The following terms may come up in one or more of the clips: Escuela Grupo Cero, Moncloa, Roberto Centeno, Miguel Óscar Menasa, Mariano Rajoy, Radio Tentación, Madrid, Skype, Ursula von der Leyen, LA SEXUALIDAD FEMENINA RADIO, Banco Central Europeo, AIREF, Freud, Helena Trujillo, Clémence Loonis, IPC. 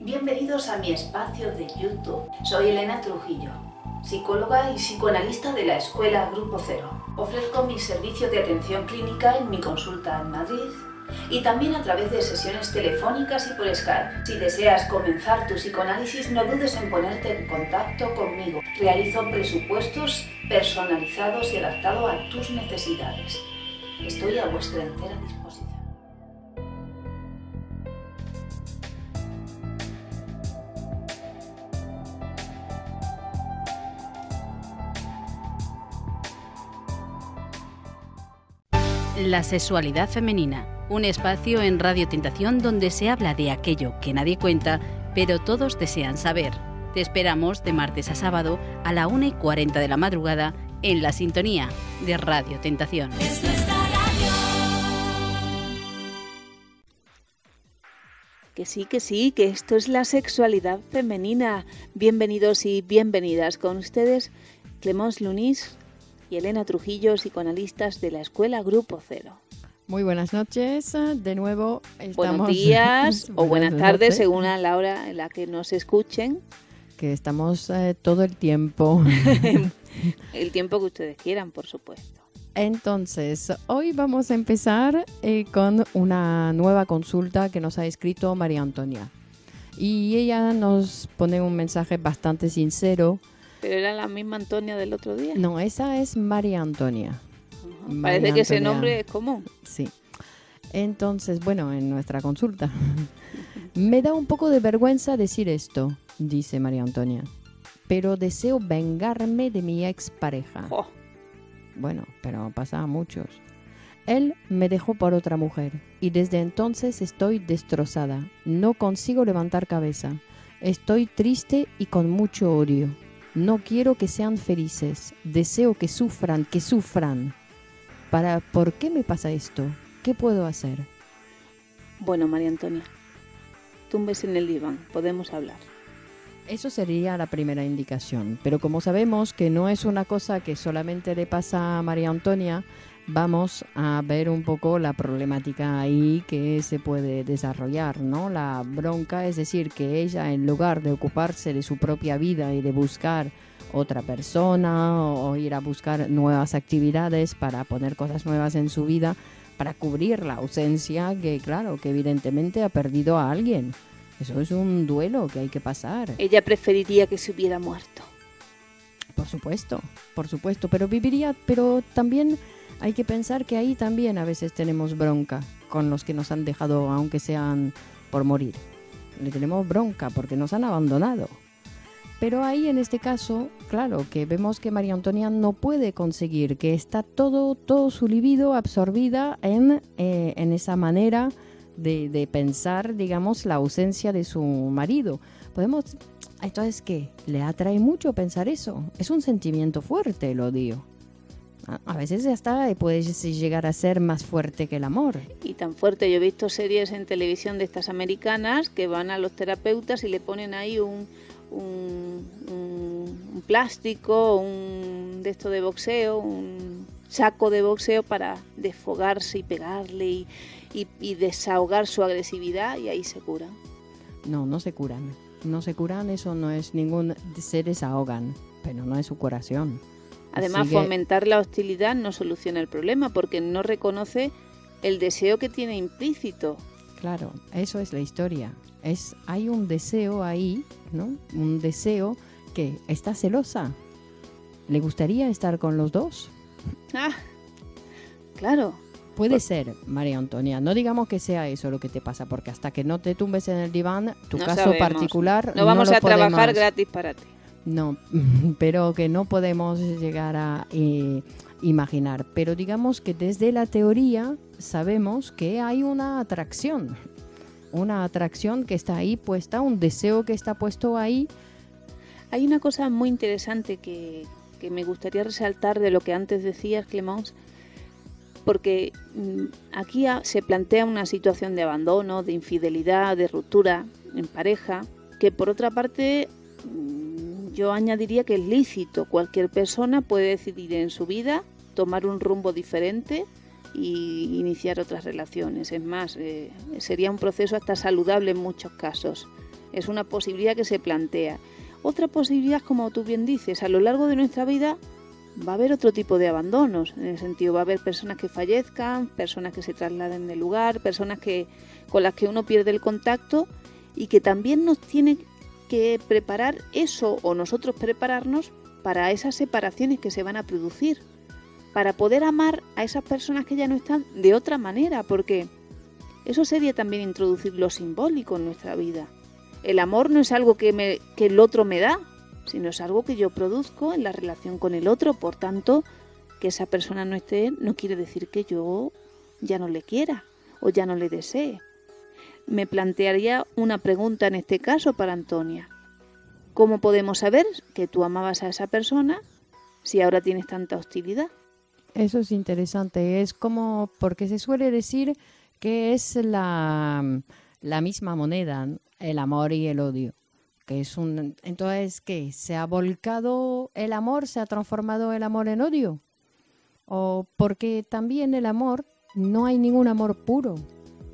Bienvenidos a mi espacio de YouTube. Soy Helena Trujillo, psicóloga y psicoanalista de la Escuela Grupo Cero. Ofrezco mis servicios de atención clínica en mi consulta en Madrid y también a través de sesiones telefónicas y por Skype. Si deseas comenzar tu psicoanálisis, no dudes en ponerte en contacto conmigo. Realizo presupuestos personalizados y adaptados a tus necesidades. Estoy a vuestra entera disposición. La sexualidad femenina, un espacio en Radio Tentación donde se habla de aquello que nadie cuenta, pero todos desean saber. Te esperamos de martes a sábado a la 1:40 de la madrugada en la sintonía de Radio Tentación. Que sí, que esto es la sexualidad femenina. Bienvenidos y bienvenidas con ustedes, Clémence Loonis y Helena Trujillo, psicoanalistas de la Escuela Grupo Cero. Muy buenas noches, de nuevo estamos... Buenos días o buenas tardes, según la hora en la que nos escuchen. Que estamos todo el tiempo. El tiempo que ustedes quieran, por supuesto. Entonces, hoy vamos a empezar con una nueva consulta que nos ha escrito María Antonia. Y ella nos pone un mensaje bastante sincero. ¿Pero era la misma Antonia del otro día? No, esa es María Antonia. Uh-huh. María Parece que Antonia. Ese nombre es común. Sí. Entonces, bueno, en nuestra consulta. Me da un poco de vergüenza decir esto, dice María Antonia, pero deseo vengarme de mi expareja. Oh. Bueno, pero pasa a muchos. Él me dejó por otra mujer y desde entonces estoy destrozada. No consigo levantar cabeza. Estoy triste y con mucho odio. No quiero que sean felices. Deseo que sufran, ¿Por qué me pasa esto? ¿Qué puedo hacer? Bueno, María Antonia, tumbes en el diván, podemos hablar. Eso sería la primera indicación. Pero como sabemos que no es una cosa que solamente le pasa a María Antonia, vamos a ver un poco la problemática ahí que se puede desarrollar, ¿no? La bronca, es decir, que ella en lugar de ocuparse de su propia vida y de buscar otra persona o ir a buscar nuevas actividades para poner cosas nuevas en su vida, para cubrir la ausencia que, claro, que evidentemente ha perdido a alguien. Eso es un duelo que hay que pasar. Ella preferiría que se hubiera muerto. Por supuesto, pero viviría, pero también... Hay que pensar que ahí también a veces tenemos bronca con los que nos han dejado, aunque sean por morir. Le tenemos bronca porque nos han abandonado. Pero ahí en este caso, claro, que vemos que María Antonia no puede conseguir, que está todo su libido absorbida en esa manera de pensar, digamos, la ausencia de su marido. Podemos, entonces, ¿qué? ¿Le atrae mucho pensar eso? Es un sentimiento fuerte el odio. A veces hasta puede llegar a ser más fuerte que el amor. Y tan fuerte, yo he visto series en televisión de estas americanas que van a los terapeutas y le ponen ahí un plástico, un de esto de boxeo, un saco de boxeo para desfogarse y pegarle y desahogar su agresividad, y ahí se curan. No, no se curan, eso no es ningún... Se desahogan, pero no es su curación. Además, fomentar la hostilidad no soluciona el problema porque no reconoce el deseo que tiene implícito. Claro, eso es la historia. Hay un deseo ahí, ¿no? Un deseo que está celosa. ¿Le gustaría estar con los dos? Ah, claro. Puede ser, María Antonia, no digamos que sea eso lo que te pasa, porque hasta que no te tumbes en el diván, tu caso particular no lo podemos. No vamos a trabajar gratis para ti. No, pero que no podemos llegar a imaginar. Pero digamos que desde la teoría sabemos que hay una atracción que está ahí puesta, un deseo que está puesto ahí. Hay una cosa muy interesante que me gustaría resaltar de lo que antes decías, Clémence, porque aquí se plantea una situación de abandono, de infidelidad, de ruptura en pareja, que por otra parte... Yo añadiría que es lícito. Cualquier persona puede decidir en su vida tomar un rumbo diferente y iniciar otras relaciones. Es más, sería un proceso hasta saludable en muchos casos. Es una posibilidad que se plantea. Otra posibilidad, como tú bien dices, a lo largo de nuestra vida va a haber otro tipo de abandonos, en el sentido, va a haber personas que fallezcan, personas que se trasladen del lugar, personas que con las que uno pierde el contacto, y que también nos tiene que preparar eso, o nosotros prepararnos para esas separaciones que se van a producir, para poder amar a esas personas que ya no están de otra manera, porque eso sería también introducir lo simbólico en nuestra vida. El amor no es algo que el otro me da, sino es algo que yo produzco en la relación con el otro. Por tanto, que esa persona no esté no quiere decir que yo ya no le quiera o ya no le desee. Me plantearía una pregunta en este caso para Antonia. ¿Cómo podemos saber que tú amabas a esa persona si ahora tienes tanta hostilidad? Eso es interesante. Es como, porque se suele decir que es la misma moneda, ¿no? El amor y el odio. Que es entonces, ¿qué? ¿Se ha volcado el amor? ¿Se ha transformado el amor en odio? O porque también el amor, no hay ningún amor puro.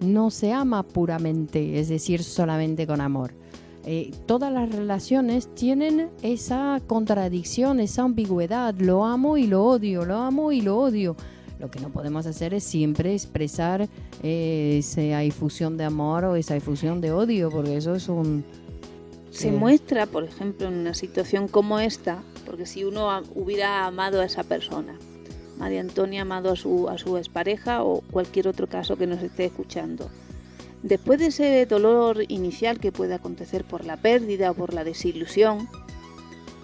No se ama puramente, es decir, solamente con amor. Todas las relaciones tienen esa contradicción, esa ambigüedad. Lo amo y lo odio, lo amo y lo odio. Lo que no podemos hacer es siempre expresar esa efusión de amor o esa efusión de odio, porque eso es un... Se muestra, por ejemplo, en una situación como esta, porque si uno hubiera amado a esa persona, María Antonia ha amado a su expareja o cualquier otro caso que nos esté escuchando, después de ese dolor inicial que puede acontecer por la pérdida o por la desilusión,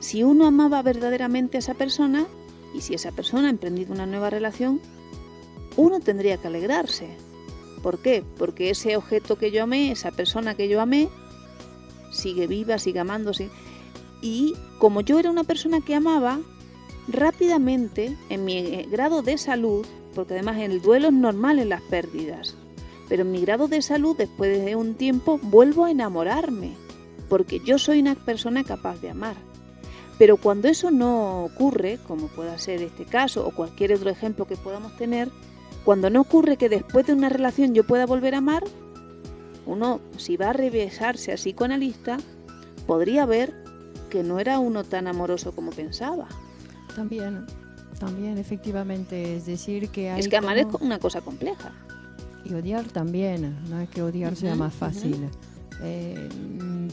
si uno amaba verdaderamente a esa persona y si esa persona ha emprendido una nueva relación, uno tendría que alegrarse. ¿Por qué? Porque ese objeto que yo amé, esa persona que yo amé, sigue viva, sigue amándose. Y como yo era una persona que amaba, rápidamente, en mi grado de salud, porque además el duelo es normal en las pérdidas, pero en mi grado de salud, después de un tiempo, vuelvo a enamorarme, porque yo soy una persona capaz de amar. Pero cuando eso no ocurre, como pueda ser este caso o cualquier otro ejemplo que podamos tener, cuando no ocurre que después de una relación yo pueda volver a amar, uno, si va a revisarse a psicoanalista, podría ver que no era uno tan amoroso como pensaba. También, efectivamente, es decir que hay... Es que amar como... es una cosa compleja. Y odiar también, no es que odiar sea más fácil.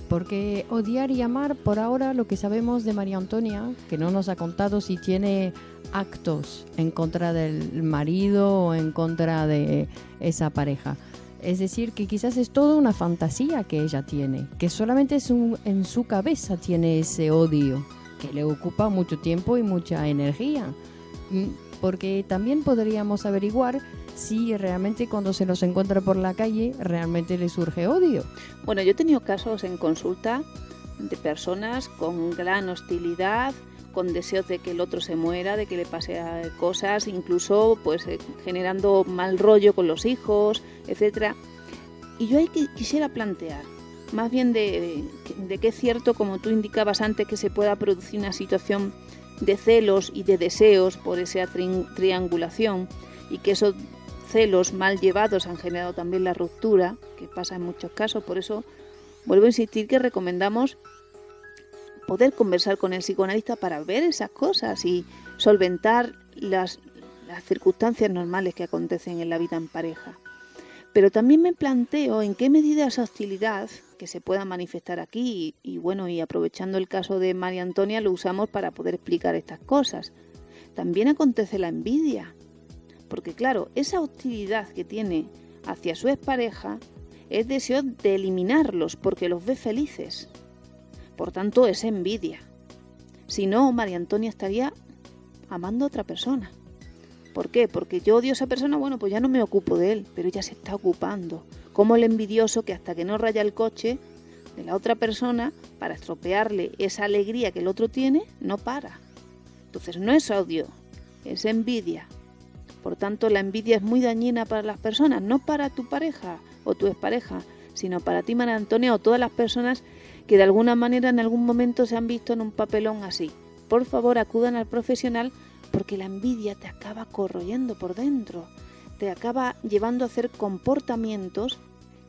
Porque odiar y amar, por ahora, lo que sabemos de María Antonia, que no nos ha contado si tiene actos en contra del marido o en contra de esa pareja. Es decir, que quizás es toda una fantasía que ella tiene, que solamente en su cabeza tiene ese odio, que le ocupa mucho tiempo y mucha energía. Porque también podríamos averiguar si realmente cuando se los encuentra por la calle, realmente le surge odio. Bueno, yo he tenido casos en consulta de personas con gran hostilidad, con deseos de que el otro se muera, de que le pase cosas, incluso pues generando mal rollo con los hijos, etcétera. Y yo ahí quisiera plantear, más bien de que es cierto, como tú indicabas antes, que se pueda producir una situación de celos y de deseos por esa triangulación, y que esos celos mal llevados han generado también la ruptura, que pasa en muchos casos. Por eso vuelvo a insistir que recomendamos poder conversar con el psicoanalista para ver esas cosas y solventar las circunstancias normales que acontecen en la vida en pareja. Pero también me planteo en qué medida esa hostilidad que se pueda manifestar aquí, y bueno, y aprovechando el caso de María Antonia lo usamos para poder explicar estas cosas. También acontece la envidia, porque claro, esa hostilidad que tiene hacia su expareja es deseo de eliminarlos porque los ve felices. Por tanto, es envidia. Si no, María Antonia estaría amando a otra persona. ¿Por qué? Porque yo odio a esa persona, bueno, pues ya no me ocupo de él, pero ella se está ocupando. Como el envidioso que hasta que no raya el coche de la otra persona, para estropearle esa alegría que el otro tiene, no para. Entonces, no es odio, es envidia. Por tanto, la envidia es muy dañina para las personas, no para tu pareja o tu expareja, sino para ti, María Antonia, o todas las personas que de alguna manera en algún momento se han visto en un papelón así. Por favor, acudan al profesional, porque la envidia te acaba corroyendo por dentro, te acaba llevando a hacer comportamientos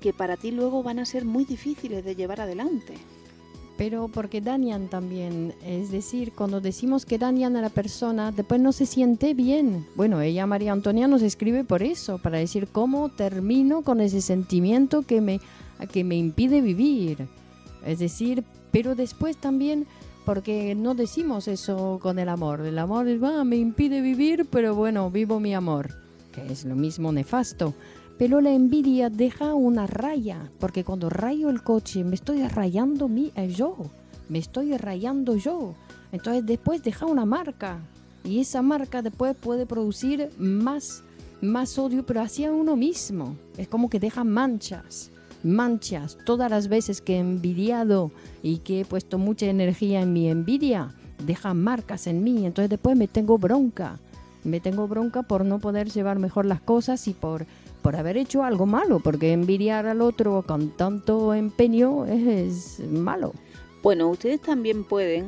que para ti luego van a ser muy difíciles de llevar adelante. Pero porque dañan también, es decir, cuando decimos que dañan a la persona, después no se siente bien. Bueno, ella, María Antonia, nos escribe por eso, para decir cómo termino con ese sentimiento que me impide vivir. Es decir, pero después también, porque no decimos eso con el amor. El amor es, me impide vivir, pero bueno, vivo mi amor, que es lo mismo nefasto. Pero la envidia deja una raya, porque cuando rayo el coche me estoy rayando yo. Entonces después deja una marca, y esa marca después puede producir más odio, pero hacia uno mismo. Es como que deja manchas. Todas las veces que he envidiado y que he puesto mucha energía en mi envidia, deja marcas en mí. Entonces después me tengo bronca por no poder llevar mejor las cosas y por haber hecho algo malo, porque envidiar al otro con tanto empeño es malo. Bueno, ustedes también pueden,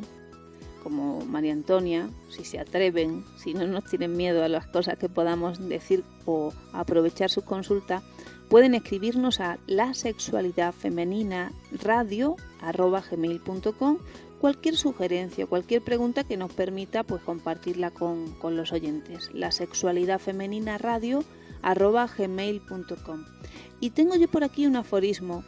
como María Antonia, si se atreven, si no nos tienen miedo a las cosas que podamos decir o aprovechar sus consultas, pueden escribirnos a lasexualidadfemeninaradio@gmail.com, cualquier sugerencia, cualquier pregunta que nos permita pues compartirla con los oyentes. lasexualidadfemeninaradio@gmail.com. Y tengo yo por aquí un aforismo,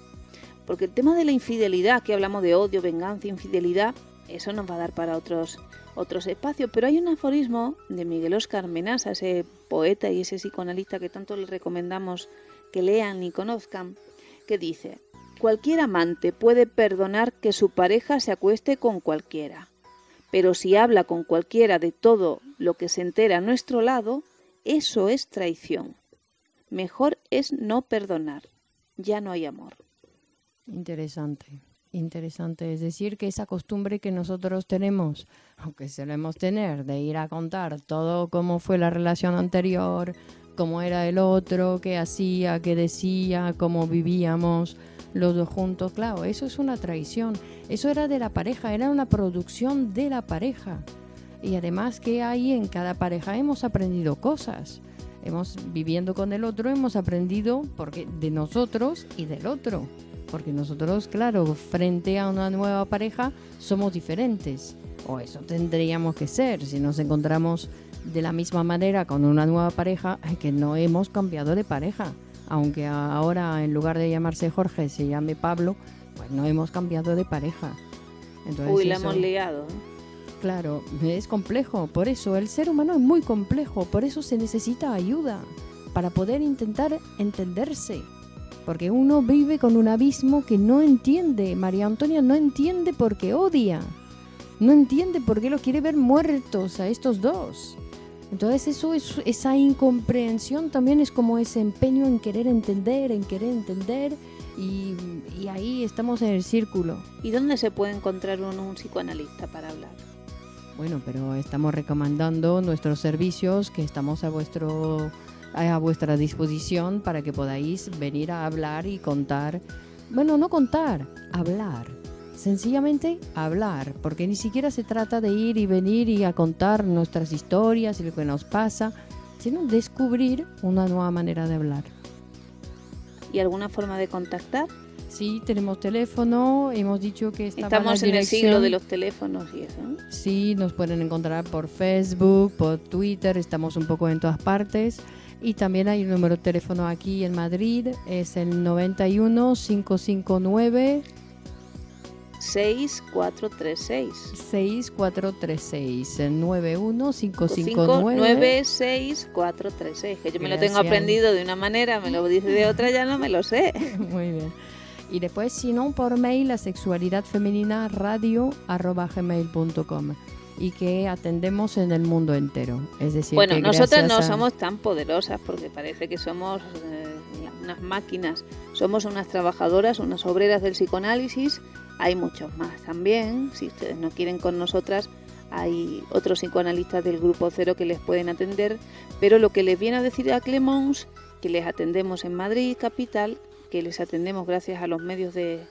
porque el tema de la infidelidad, que hablamos de odio, venganza, infidelidad, eso nos va a dar para otros espacios, pero hay un aforismo de Miguel Óscar Menasa, ese poeta y ese psicoanalista que tanto les recomendamos que lean y conozcan, que dice: cualquier amante puede perdonar que su pareja se acueste con cualquiera, pero si habla con cualquiera de todo lo que se entera a nuestro lado, eso es traición. Mejor es no perdonar, ya no hay amor. Interesante, es decir, que esa costumbre que nosotros tenemos, aunque solemos tener, de ir a contar todo cómo fue la relación anterior, cómo era el otro, qué hacía, qué decía, cómo vivíamos los dos juntos, claro, eso es una traición. Eso era de la pareja, era una producción de la pareja. Y además que ahí en cada pareja hemos aprendido cosas. Viviendo con el otro hemos aprendido porque de nosotros y del otro. Porque nosotros, claro, frente a una nueva pareja somos diferentes. O eso tendríamos que ser. Si nos encontramos de la misma manera con una nueva pareja, es que no hemos cambiado de pareja. Aunque ahora en lugar de llamarse Jorge se llame Pablo, pues no hemos cambiado de pareja. Entonces, la hemos liado, ¿eh? Claro, es complejo, por eso el ser humano es muy complejo, por eso se necesita ayuda, para poder intentar entenderse, porque uno vive con un abismo que no entiende. María Antonia no entiende por qué odia, no entiende por qué los quiere ver muertos a estos dos. Entonces esa incomprensión también es como ese empeño en querer entender, y ahí estamos en el círculo. ¿Y dónde se puede encontrar un psicoanalista para hablar? Bueno, pero estamos recomendando nuestros servicios, que estamos a vuestra disposición para que podáis venir a hablar y contar. Bueno, no contar, hablar. Sencillamente hablar, porque ni siquiera se trata de ir y venir y a contar nuestras historias y lo que nos pasa, sino descubrir una nueva manera de hablar. ¿Y alguna forma de contactar? Sí, tenemos teléfono, hemos dicho que estamos en el siglo de los teléfonos y eso. Sí, nos pueden encontrar por Facebook, por Twitter, estamos un poco en todas partes. Y también hay un número de teléfono aquí en Madrid, es el 91 559 6436 91 559 6436, que yo me lo tengo aprendido de una manera, me lo dice de otra, ya no me lo sé. Muy bien. Y después, si no, por mail, lasexualidadfemeninaradio@gmail.com, y que atendemos en el mundo entero. Es decir, bueno, nosotras no somos tan poderosas, porque parece que somos unas máquinas. Somos unas trabajadoras, unas obreras del psicoanálisis. Hay muchos más también. Si ustedes no quieren con nosotras, hay otros psicoanalistas del Grupo Cero que les pueden atender. Pero lo que les viene a decir a Clémence, que les atendemos en Madrid capital, que les atendemos gracias a los medios de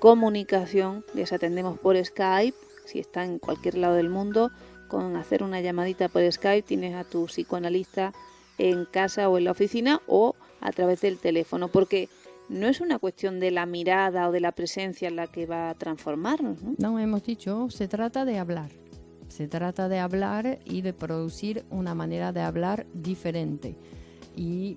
comunicación, les atendemos por Skype, si está en cualquier lado del mundo, con hacer una llamadita por Skype tienes a tu psicoanalista en casa o en la oficina o a través del teléfono, porque no es una cuestión de la mirada o de la presencia en la que va a transformarnos, ¿no? No, hemos dicho, se trata de hablar. Se trata de hablar y de producir una manera de hablar diferente. Y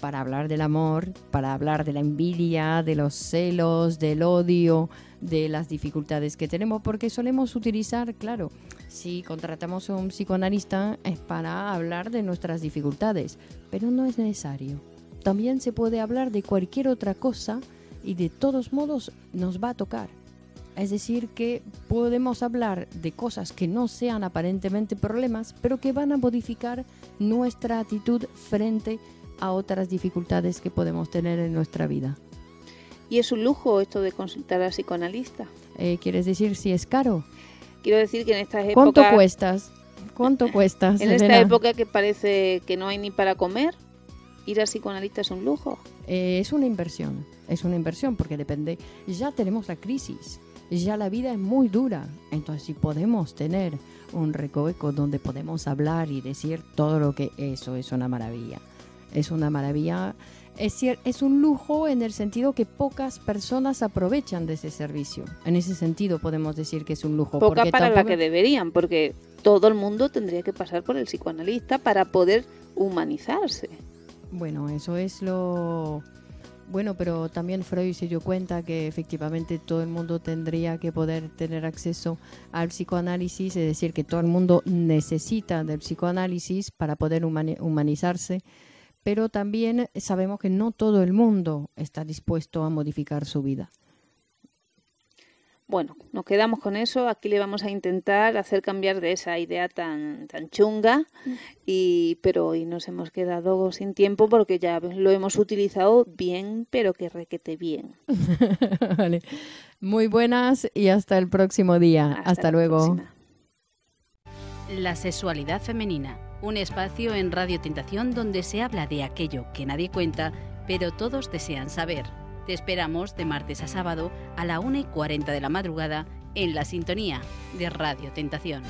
para hablar del amor, para hablar de la envidia, de los celos, del odio, de las dificultades que tenemos, porque solemos utilizar, claro, si contratamos a un psicoanalista es para hablar de nuestras dificultades, pero no es necesario. También se puede hablar de cualquier otra cosa y de todos modos nos va a tocar. Es decir, que podemos hablar de cosas que no sean aparentemente problemas, pero que van a modificar nuestra actitud frente a otras dificultades que podemos tener en nuestra vida. ¿Y es un lujo esto de consultar al psicoanalista? ¿Quieres decir si es caro? Quiero decir que en estas épocas... ¿Cuánto cuestas? ¿Cuánto cuestas, Helena? En esta época que parece que no hay ni para comer, ir al psicoanalista es un lujo. Es una inversión porque depende... Ya tenemos la crisis. Ya la vida es muy dura, entonces si podemos tener un recoveco donde podemos hablar y decir todo lo que eso es una maravilla. Es una maravilla, es un lujo en el sentido que pocas personas aprovechan de ese servicio. En ese sentido podemos decir que es un lujo. Pocas para la que deberían, porque todo el mundo tendría que pasar por el psicoanalista para poder humanizarse. Bueno, eso es lo... Bueno, pero también Freud se dio cuenta que efectivamente todo el mundo tendría que poder tener acceso al psicoanálisis, es decir, que todo el mundo necesita del psicoanálisis para poder humanizarse, pero también sabemos que no todo el mundo está dispuesto a modificar su vida. Bueno, nos quedamos con eso. Aquí le vamos a intentar hacer cambiar de esa idea tan chunga, pero hoy nos hemos quedado sin tiempo porque ya lo hemos utilizado bien, pero que requete bien. Vale. Muy buenas y hasta el próximo día. Hasta luego. Próxima. La sexualidad femenina, un espacio en Radio Tentación donde se habla de aquello que nadie cuenta, pero todos desean saber. Te esperamos de martes a sábado a la 1:40 de la madrugada en la sintonía de Radio Tentación.